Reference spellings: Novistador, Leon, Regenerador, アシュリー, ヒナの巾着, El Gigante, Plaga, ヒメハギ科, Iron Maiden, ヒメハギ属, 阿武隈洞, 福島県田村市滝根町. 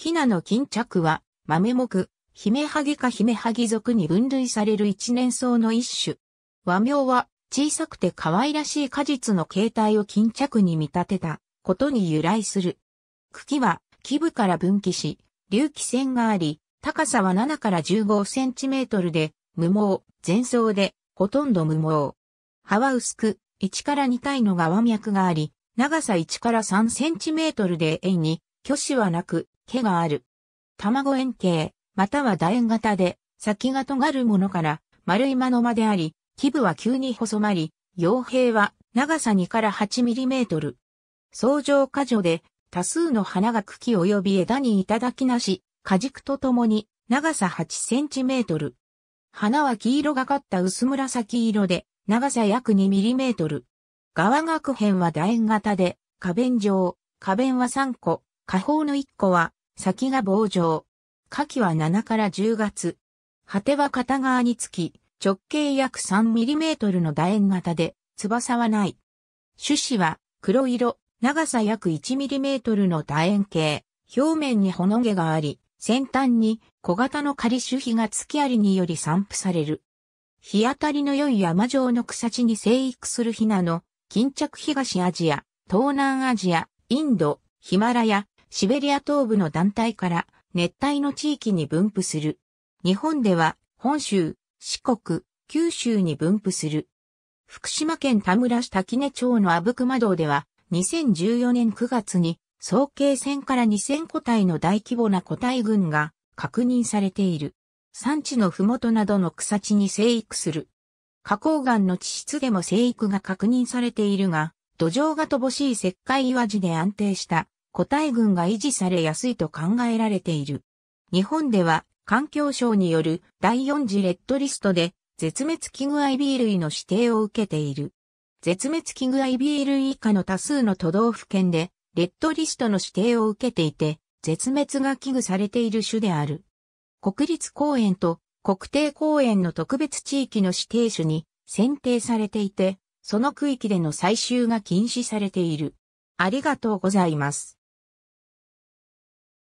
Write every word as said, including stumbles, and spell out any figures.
ヒナの巾着は、豆目、ヒメハギ科ヒメハギ属に分類される一年草の一種。和名は、小さくて可愛らしい果実の形態を巾着に見立てたことに由来する。茎は、基部から分岐し、隆起線があり、高さはななからじゅうごセンチメートルで、無毛、全草で、ほとんど無毛。葉は薄く、いちからにたいの側脈があり、長さいちからさんセンチメートルで円に、鋸歯はなく、毛がある。卵円形、または楕円型で、先が尖るものから、丸いまのまであり、基部は急に細まり、葉柄は長さにからはちミリメートル。草状果樹で、多数の花が茎及び枝に頂きなし、果軸とともに長さはちセンチメートル。花は黄色がかった薄紫色で長さ約にミリメートル。側萼片は楕円型で花弁状、花弁はさんこ、花苞のいっこは先が棒状。花期はななからじゅうがつ。果ては片側につき直径約さんミリメートルの楕円型で翼はない。種子は黒色。長さ約いちミリメートルの楕円形、表面にほの毛があり、先端に小型の仮種皮が付きありにより散布される。日当たりの良い山状の草地に生育するヒナの巾着東アジア、東南アジア、インド、ヒマラヤ、シベリア東部の団体から熱帯の地域に分布する。日本では本州、四国、九州に分布する。福島県田村市滝根町の阿武隈洞では、にせんじゅうよねんくがつに総計せんからにせんこたいの大規模な個体群が確認されている。山地のふもとなどの草地に生育する。花崗岩の地質でも生育が確認されているが、土壌が乏しい石灰岩地で安定した個体群が維持されやすいと考えられている。日本では環境省によるだいよん次レッドリストで絶滅危惧アイビー類の指定を受けている。絶滅危惧アイビー類以下の多数の都道府県で、レッドリストの指定を受けていて、絶滅が危惧されている種である。国立公園と国定公園の特別地域の指定種に選定されていて、その区域での採集が禁止されている。ありがとうございます。